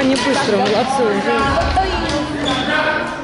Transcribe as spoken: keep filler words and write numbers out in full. Они быстро, молодцы.